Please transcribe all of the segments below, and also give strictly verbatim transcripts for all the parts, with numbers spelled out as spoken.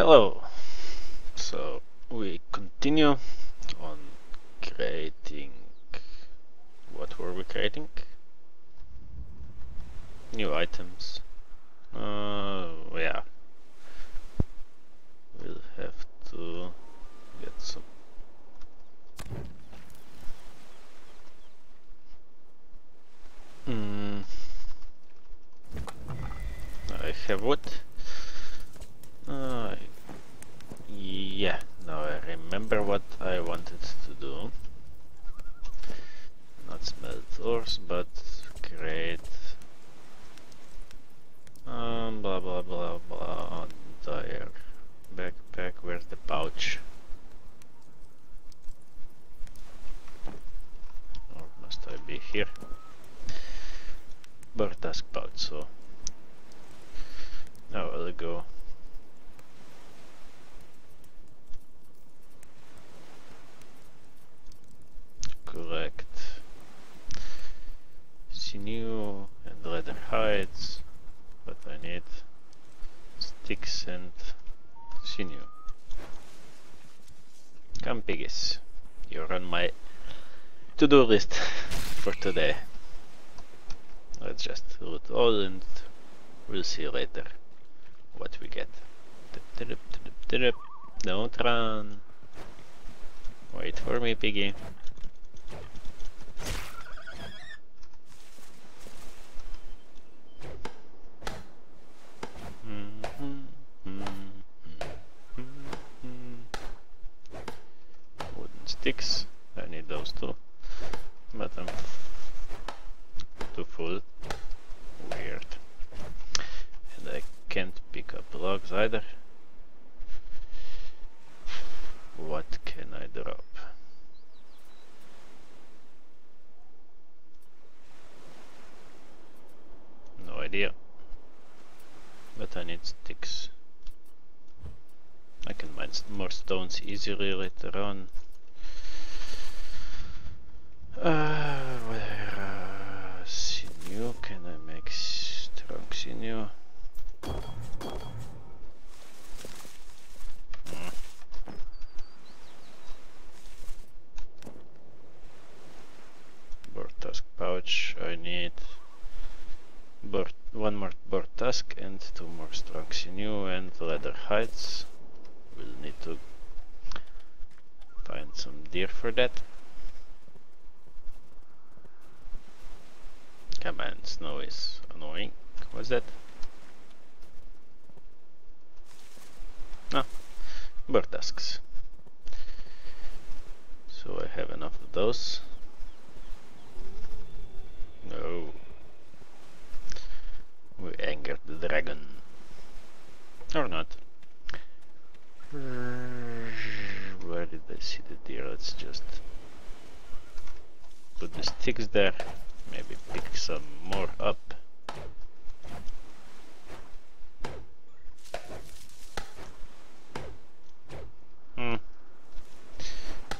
Hello! So we continue on creating... what were we creating? New items. Uh, yeah. We'll have to get some... Hmm... I have what? Uh, yeah, now I remember what I wanted to do. Not smelt ores, but create... Um, blah blah blah blah, entire backpack, where's the pouch? Or must I be here? Bird task pouch, so... Now I'll go... Correct. Sinew and leather hides, but I need sticks and sinew. Come piggies, you're on my to-do list for today. Let's just loot all and we'll see later what we get. Don't run. Wait for me, piggy. Sticks, I need those too, but I'm too full. Weird. And I can't pick up logs either. What can I drop? No idea. But I need sticks. I can mine more stones easily later on. Uh, where, uh, sinew, can I make strong sinew? Mm. Bird tusk pouch, I need bird, one more bird tusk and two more strong sinew and leather hides. We'll need to find some deer for that. Come on, snow is annoying. What's that? Ah, bird tusks. So I have enough of those. No. We angered the dragon. Or not. Where did I see the deer? Let's just put the sticks there. Maybe pick some more up. Hmm.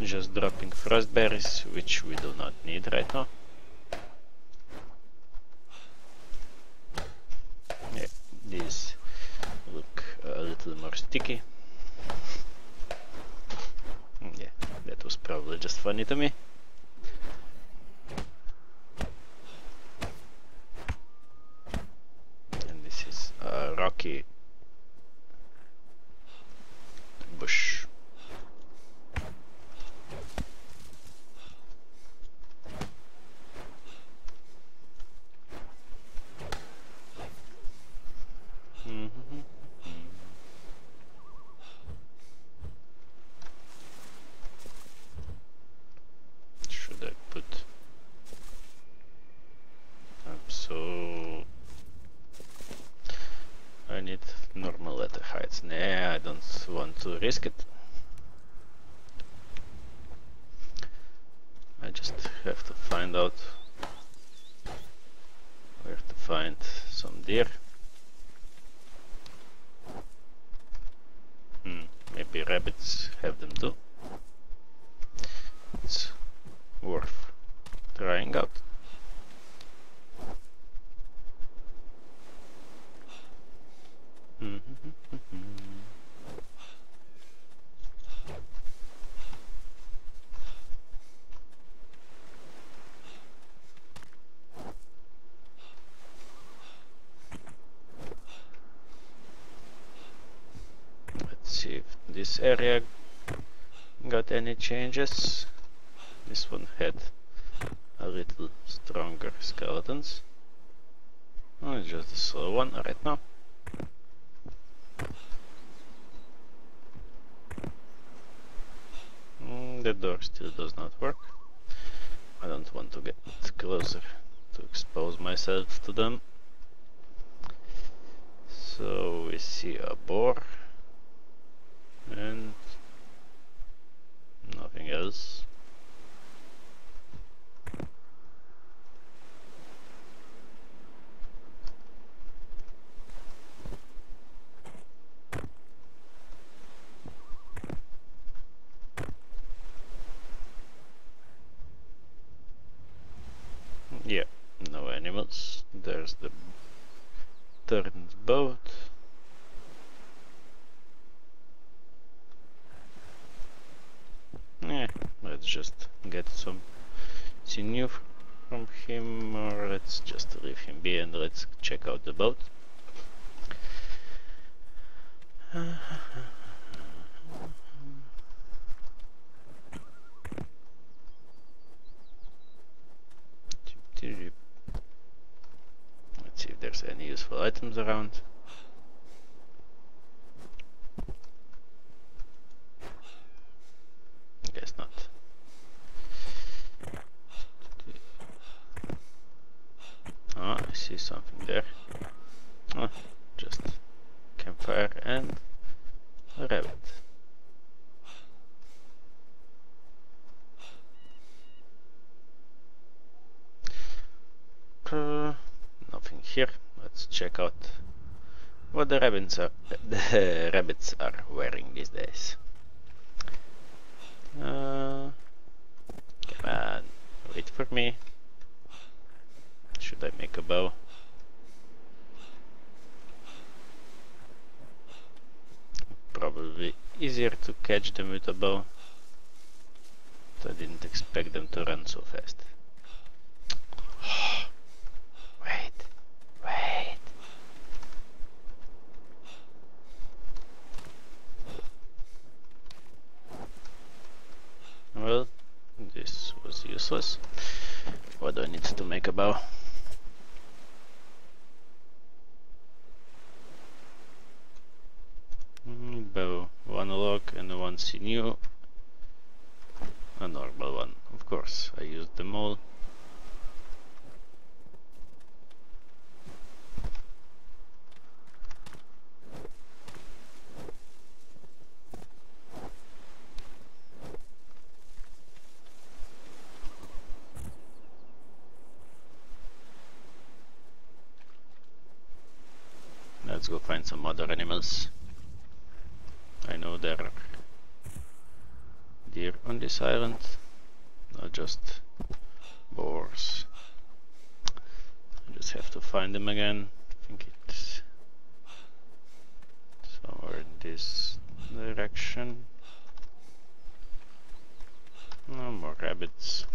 Just dropping frostberries, which we do not need right now. Yeah, these look a little more sticky. Yeah, that was probably just funny to me. Bush. Mm-hmm. Should I put? I'm so. I need normal letter heights. Nah, I don't want to risk it. I just have to find out where to find some deer. Hmm, maybe rabbits have them too. It's worth trying out. Mm-hmm. see if this area got any changes. This one had a little stronger skeletons. Oh, it's just a slow one right now. Mm, the door still does not work. I don't want to get closer to expose myself to them. So we see a boar and nothing else. Yeah, no animals. There's the turned boat. Yeah, let's just get some sinew from him, or let's just leave him be and let's check out the boat. Let's see if there's any useful items around. Guess not. Ah, I see something there. Ah, just campfire and a rabbit. Uh, nothing here. Let's check out what the rabbits are the rabbits are wearing these days. Uh, come on, wait for me. Should I make a bow? Probably easier to catch them with a bow. But I didn't expect them to run so fast. Well, this was useless. What do I need to make a bow? Mm, bow, one log and one sinew. A normal one, of course. I used them all. Let's go find some other animals. I know there are deer on this island, not just boars. I just have to find them again. I think it's somewhere in this direction. No more rabbits.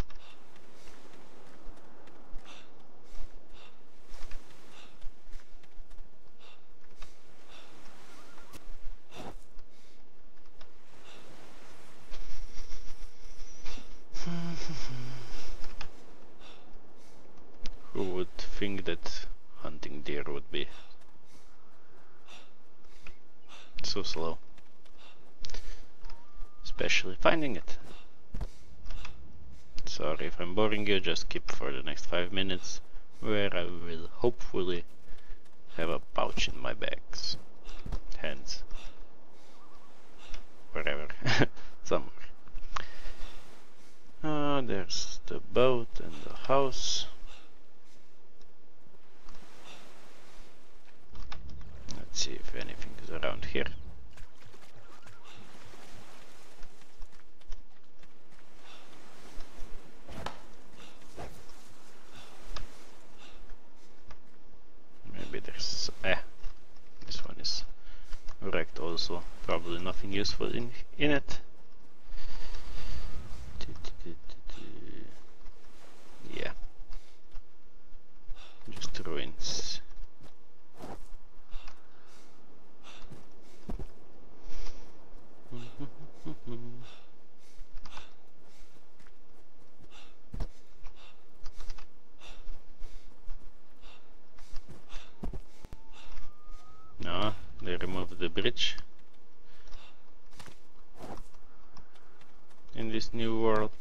Who would think that hunting deer would be so slow, especially finding it? Sorry if I'm boring you, just keep for the next five minutes where I will hopefully have a pouch in my bags, hands, wherever, somewhere. Uh, there's the boat and the house. Let's see if anything is around here. Maybe there's... eh, this one is wrecked also. Probably nothing useful in, in it. Yeah, just ruins. No, they removed the bridge. In this new world.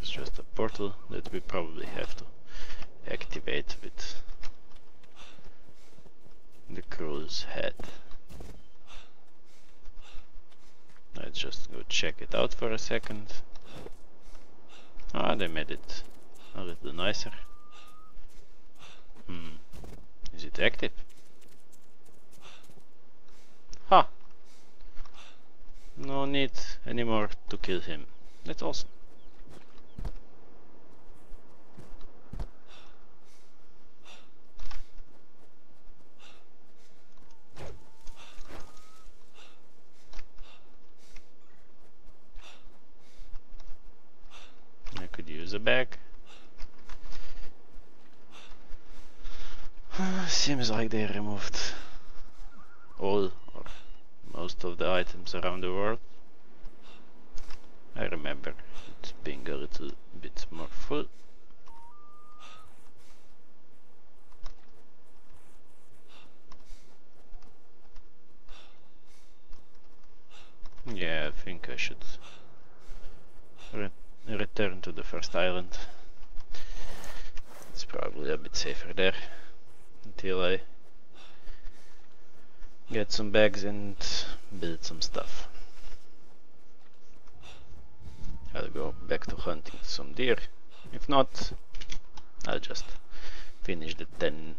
It's just a portal that we probably have to activate with the crew's head. Let's just go check it out for a second. Ah, they made it a little nicer. Hmm. Is it active? Ha! No need anymore to kill him. That's awesome. I could use a bag. Seems like they removed all or most of the items around the world. I remember it being a little bit more full. Yeah, I think I should re return to the first island. It's probably a bit safer there. Until I get some bags and build some stuff. I'll go back to hunting some deer. If not, I'll just finish the ten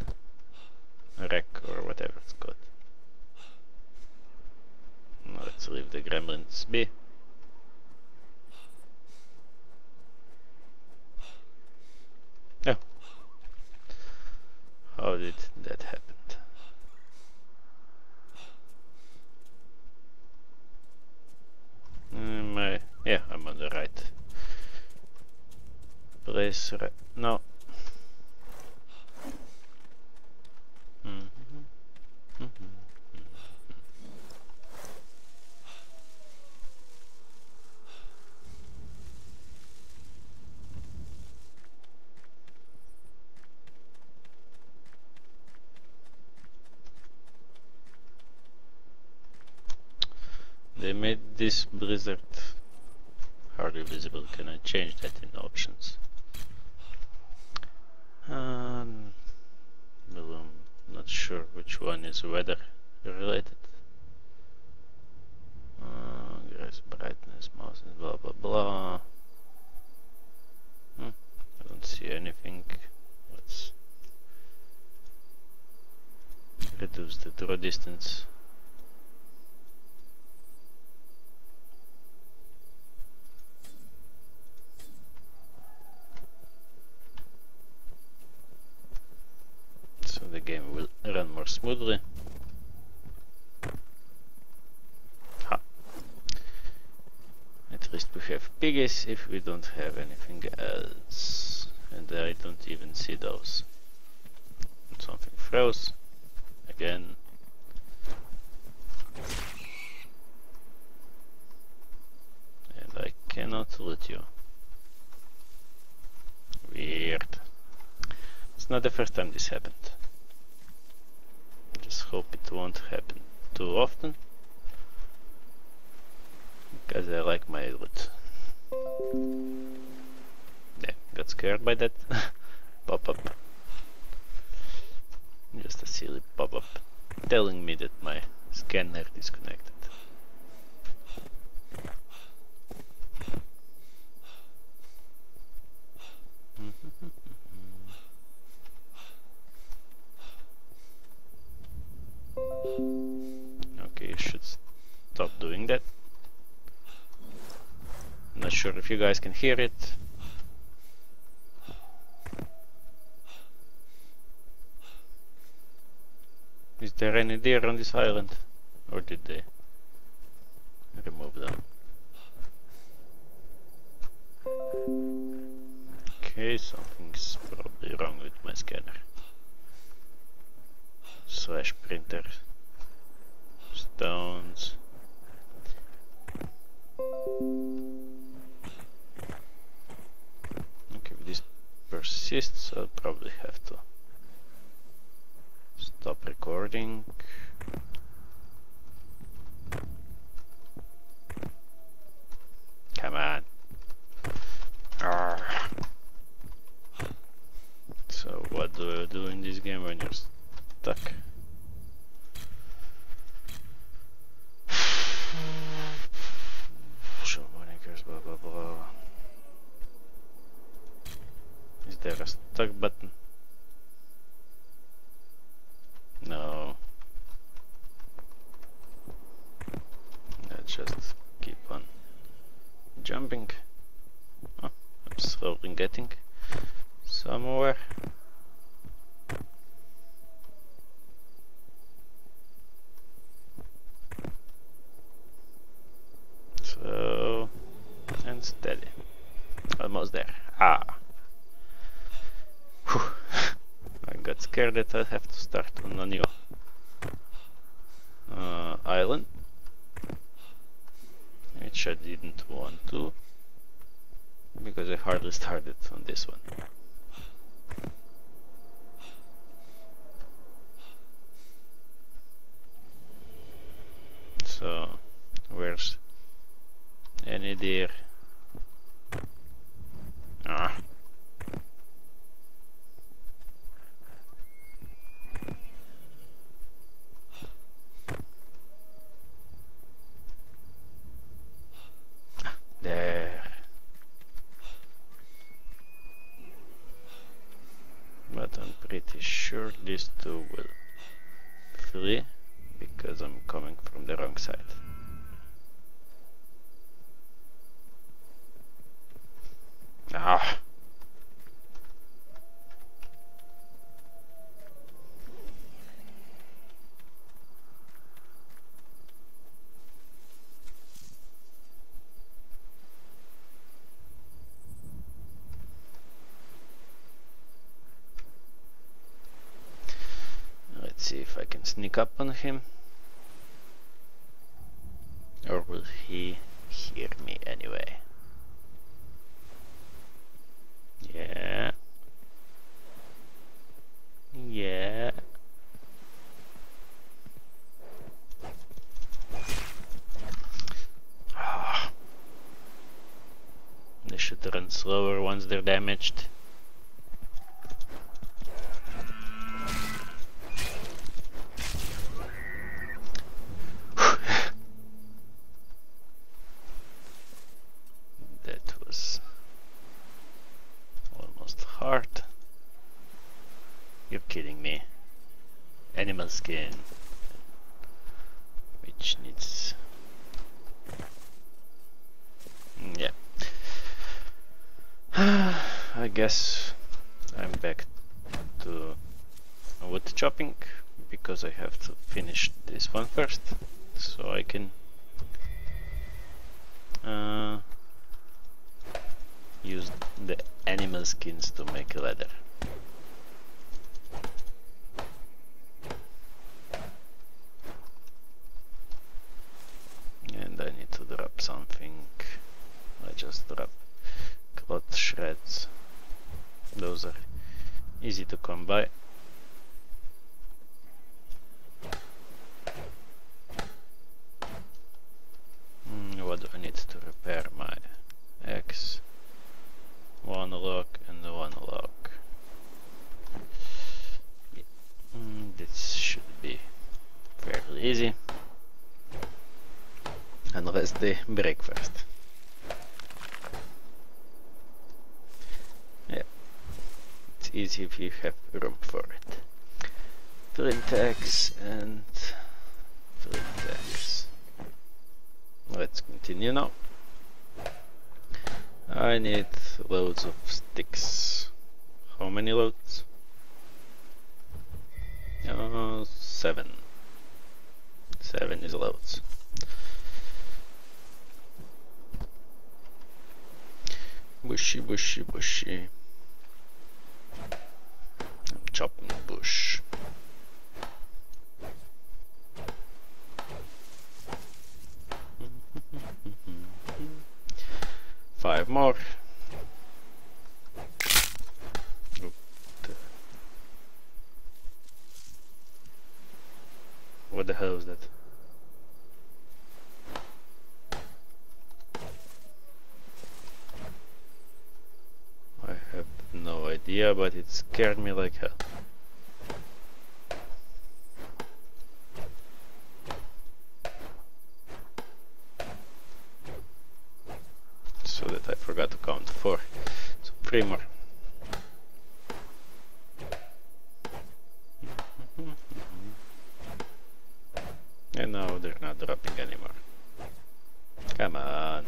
rack or whatever it's called. Let's leave the gremlins be. Oh. How did that happen? Um, I, yeah, I'm on the right place right now. Mm-hmm. Mm-hmm. They made this blizzard hardly visible. Can I change that in the options? Um, well, I'm not sure which one is weather related. Uh, grass brightness, mouse, blah blah blah. Hmm, I don't see anything. Let's reduce the draw distance. The game will run more smoothly. Ha. At least we have piggies if we don't have anything else. And I don't even see those. Something froze. Again. And I cannot loot you. Weird. It's not the first time this happened. Just hope it won't happen too often, because I like my loot. Yeah, got scared by that pop-up. Just a silly pop-up telling me that my scanner disconnected. Okay, you should stop doing that. I'm not sure if you guys can hear it. Is there any deer on this island? Or did they remove them? Okay, something's probably wrong with my scanner. Slash printer. Stones. Okay, with this person. assist, so I'll probably have to stop recording. Come on. Arrgh. So what do you do in this game when you're stuck? Show monikers, blah blah blah. Is there a stuck button? No. Let's just keep on jumping. Oh, I'm slowly getting somewhere. So, and steady. Almost there. Ah. Whew. I got scared that I have to start on a new uh, island, which I didn't want to, because I hardly started on this one. So, where's any deer? Ah. Sure, these two will flee because I'm coming from the wrong side. Ah. See if I can sneak up on him, or will he hear me anyway? Yeah, yeah. Oh. They should run slower once they're damaged. Skin, which needs, yeah. I guess I'm back to wood chopping because I have to finish this one first, so I can uh, use the animal skins to make a ladder. Something. I just drop cloth shreds. Those are easy to come by. Mm, what do I need to repair? My axe. One lock and one lock. Yeah. Mm, this should be fairly easy. Unless they break first. Yeah, it's easy if you have room for it. Flint axe and flint axe. Let's continue now. I need loads of sticks. How many loads? Oh, seven. Seven is loads. Bushy, bushy, bushy. I'm chopping bush. Five more. what the hell was that? I have no idea, but it scared me like hell. So that I forgot to count four. So three more. And now they're not dropping anymore. Come on.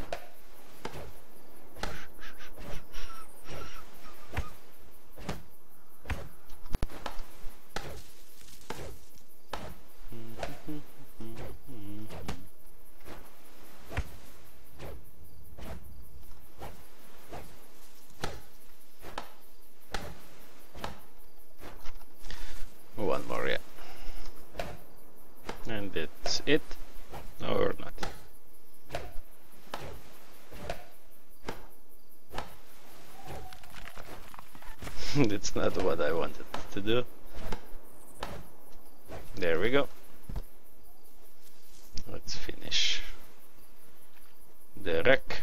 One more, yeah. And that's it, or not. That's not what I wanted to do. There we go. Let's finish the rack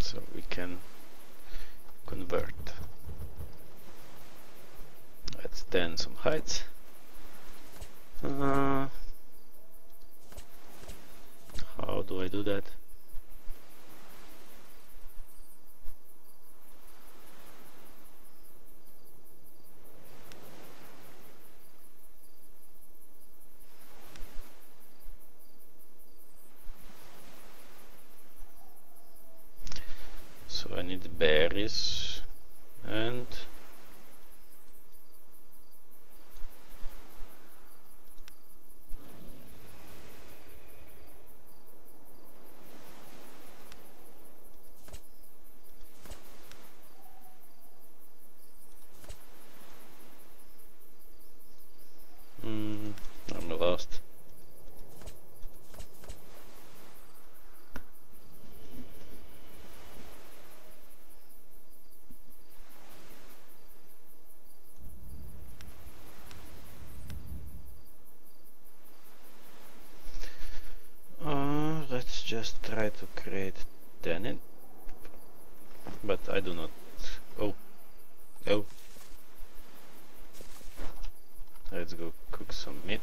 so we can convert. Let's then some heights. Uh, how do I do that? So I need berries and just try to create tenant, but I do not. Oh, oh. Let's go cook some meat.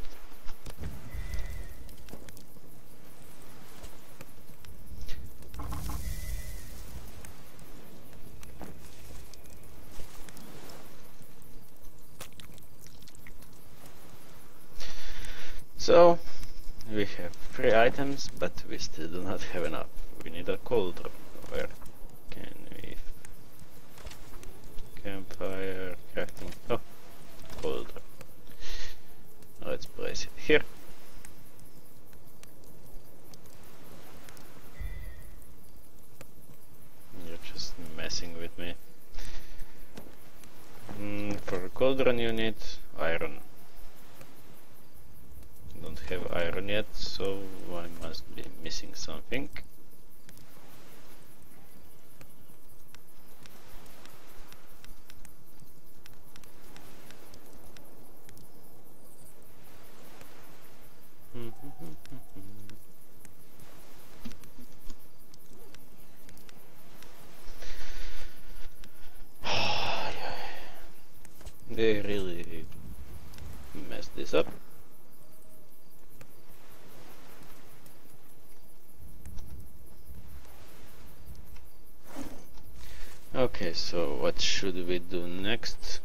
So. We have three items, but we still do not have enough. We need a cauldron. Where can we? Campfire, crafting. Oh, cauldron. Let's place it here. You're just messing with me. Mm, for a cauldron, you need iron. Don't have iron yet, so I must be missing something. They really messed this up. Okay, so what should we do next?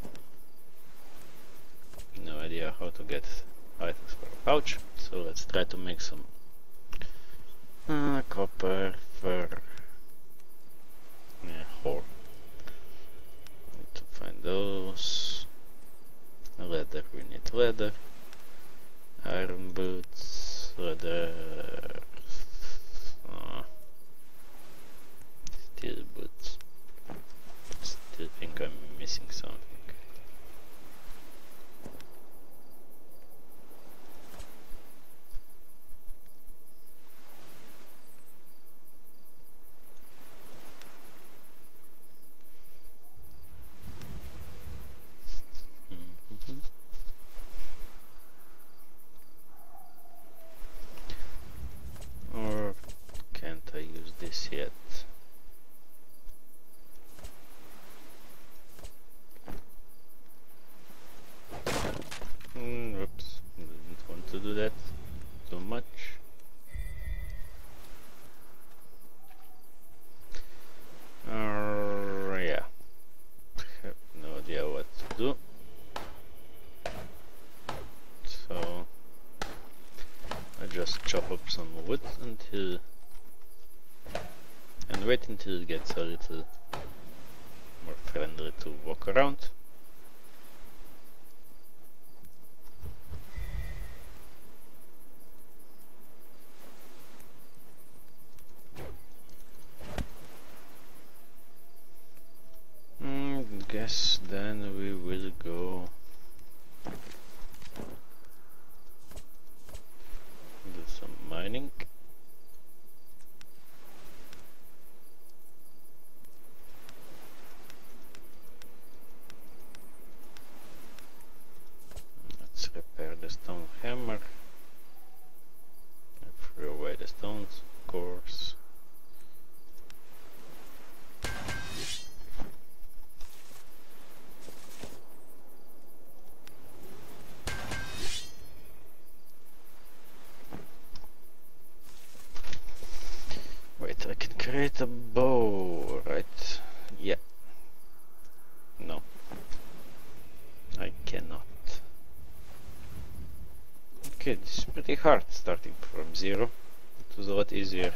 No idea how to get items for a pouch, so let's try to make some uh, copper, fur, yeah, ore. Need to find those. Leather, we need leather, iron boots, leather, uh, steel boots. I still think I'm missing something. chop up some wood until and wait until it gets a little more friendly to walk around. Mm, guess then we will go do some mining. Let's repair the stone hammer and throw away the stones, of course. Wait, I can create a bow, right? Yeah. No, I cannot. Okay, this is pretty hard starting from zero. It was a lot easier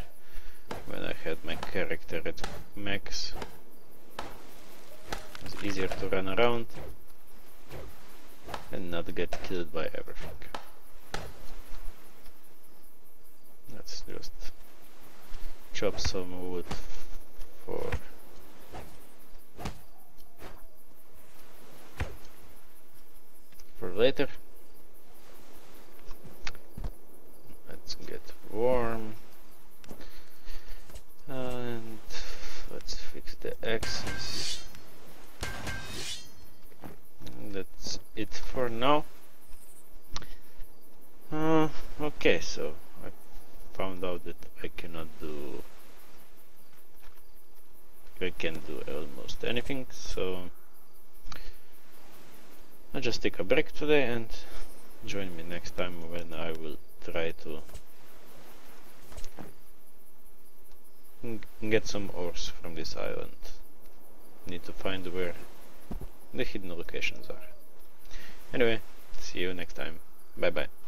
when I had my character at max. It was easier to run around and not get killed by everything. Let's just chop some wood for for later. Let's get warm and let's fix the axes. And that's it for now. Uh, okay, so I found out that I cannot do I can do almost anything, so I'll just take a break today and join me next time when I will try to get some ores from this island. Need to find where the hidden locations are. Anyway, see you next time. Bye bye.